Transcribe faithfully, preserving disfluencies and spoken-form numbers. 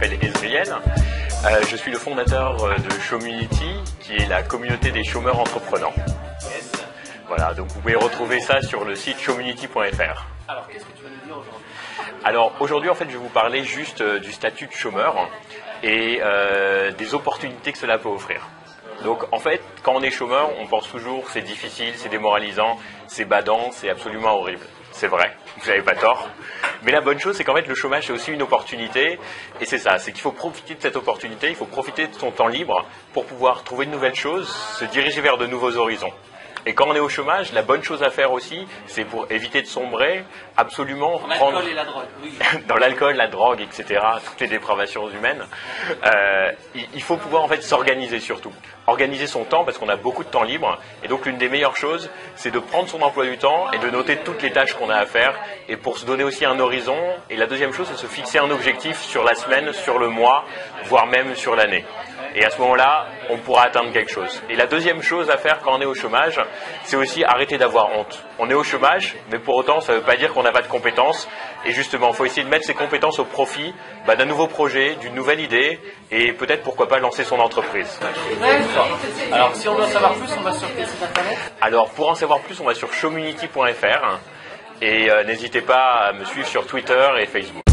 m'appelle Ezriel. Euh, je suis le fondateur de Showmunity, qui est la communauté des chômeurs entreprenants. Yes. Voilà, donc vous pouvez retrouver ça sur le site Chommunity point F R. Alors, qu'est-ce que tu vas nous dire aujourd'hui? Alors, aujourd'hui, en fait, je vais vous parler juste du statut de chômeur et euh, des opportunités que cela peut offrir. Donc, en fait, quand on est chômeur, on pense toujours c'est difficile, c'est démoralisant, c'est badant, c'est absolument horrible. C'est vrai, vous n'avez pas tort. Mais la bonne chose, c'est qu'en fait, le chômage, c'est aussi une opportunité. Et c'est ça, c'est qu'il faut profiter de cette opportunité, il faut profiter de son temps libre pour pouvoir trouver de nouvelles choses, se diriger vers de nouveaux horizons. Et quand on est au chômage, la bonne chose à faire aussi, c'est pour éviter de sombrer, absolument... Dans l'alcool prendre... et la drogue, oui. Dans l'alcool, la drogue, et cetera, toutes les dépravations humaines. Euh, il faut pouvoir en fait s'organiser surtout. Organiser son temps, parce qu'on a beaucoup de temps libre. Et donc l'une des meilleures choses, c'est de prendre son emploi du temps et de noter toutes les tâches qu'on a à faire. Et pour se donner aussi un horizon. Et la deuxième chose, c'est de se fixer un objectif sur la semaine, sur le mois, voire même sur l'année. Et à ce moment-là, on pourra atteindre quelque chose. Et la deuxième chose à faire quand on est au chômage, c'est aussi arrêter d'avoir honte. On est au chômage, mais pour autant, ça ne veut pas dire qu'on n'a pas de compétences. Et justement, il faut essayer de mettre ses compétences au profit bah, d'un nouveau projet, d'une nouvelle idée, et peut-être, pourquoi pas, lancer son entreprise. Alors, si on veut en savoir plus, on va sur quel site internet? Alors, pour en savoir plus, on va sur Showmunity point F R. Et euh, n'hésitez pas à me suivre sur Twitter et Facebook.